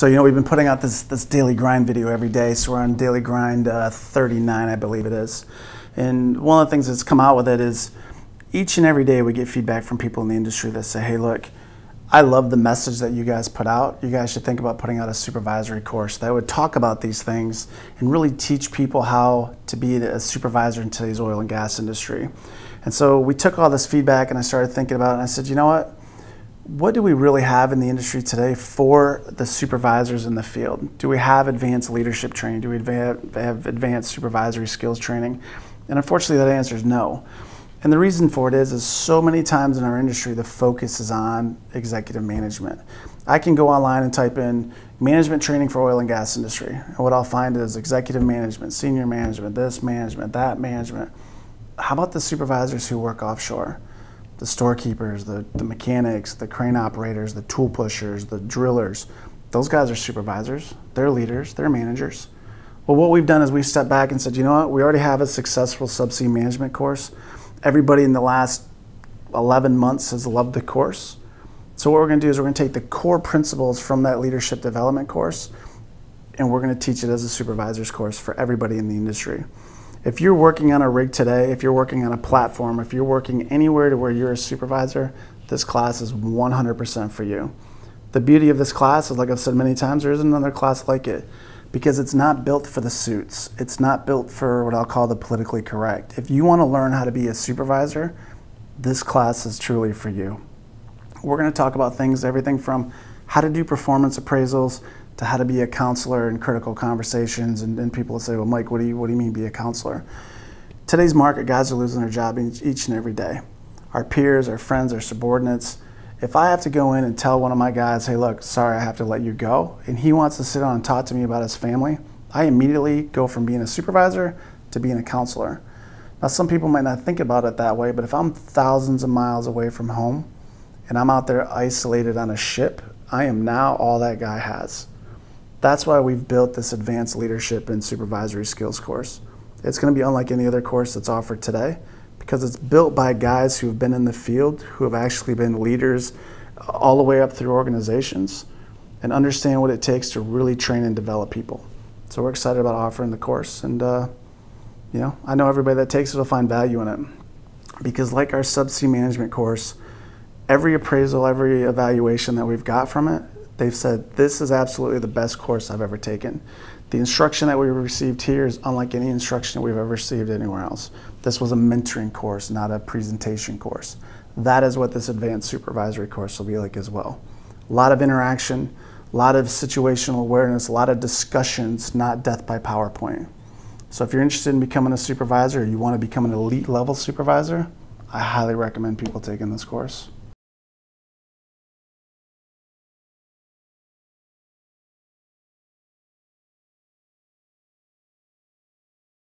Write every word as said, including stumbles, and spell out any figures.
So, you know, we've been putting out this, this daily grind video every day. So we're on daily grind uh, thirty-nine, I believe it is. And one of the things that's come out with it is each and every day we get feedback from people in the industry that say, hey, look, I love the message that you guys put out. You guys should think about putting out a supervisory course that would talk about these things and really teach people how to be a supervisor in today's oil and gas industry. And so we took all this feedback and I started thinking about it, and I said, you know what? What do we really have in the industry today for the supervisors in the field? Do we have advanced leadership training? Do we have advanced supervisory skills training? And unfortunately, that answer is no. And the reason for it is, is so many times in our industry, the focus is on executive management. I can go online and type in management training for oil and gas industry. And what I'll find is executive management, senior management, this management, that management. How about the supervisors who work offshore? The storekeepers, the, the mechanics, the crane operators, the tool pushers, the drillers. Those guys are supervisors, they're leaders, they're managers. Well, what we've done is we've stepped back and said, you know what, we already have a successful subsea management course. Everybody in the last eleven months has loved the course. So what we're gonna do is we're gonna take the core principles from that leadership development course and we're gonna teach it as a supervisor's course for everybody in the industry. If you're working on a rig today, if you're working on a platform, if you're working anywhere to where you're a supervisor, this class is one hundred percent for you. The beauty of this class is, like I've said many times, there isn't another class like it, because it's not built for the suits. It's not built for what I'll call the politically correct. If you want to learn how to be a supervisor, this class is truly for you. We're going to talk about things, everything from how to do performance appraisals to how to be a counselor in critical conversations. And then people will say, well, Mike, what do you, what do you mean be a counselor? Today's market, guys are losing their job each, each and every day. Our peers, our friends, our subordinates. If I have to go in and tell one of my guys, hey, look, sorry, I have to let you go, and he wants to sit down and talk to me about his family, I immediately go from being a supervisor to being a counselor. Now, some people might not think about it that way, but if I'm thousands of miles away from home and I'm out there isolated on a ship, I am now all that guy has. That's why we've built this advanced leadership and supervisory skills course. It's going to be unlike any other course that's offered today, because it's built by guys who have been in the field, who have actually been leaders all the way up through organizations, and understand what it takes to really train and develop people. So we're excited about offering the course, and uh, you know, I know everybody that takes it will find value in it, because like our subsea management course, every appraisal, every evaluation that we've got from it, they've said, this is absolutely the best course I've ever taken. The instruction that we received here is unlike any instruction we've ever received anywhere else. This was a mentoring course, not a presentation course. That is what this advanced supervisory course will be like as well. A lot of interaction, a lot of situational awareness, a lot of discussions, not death by PowerPoint. So if you're interested in becoming a supervisor, or you want to become an elite level supervisor, I highly recommend people taking this course.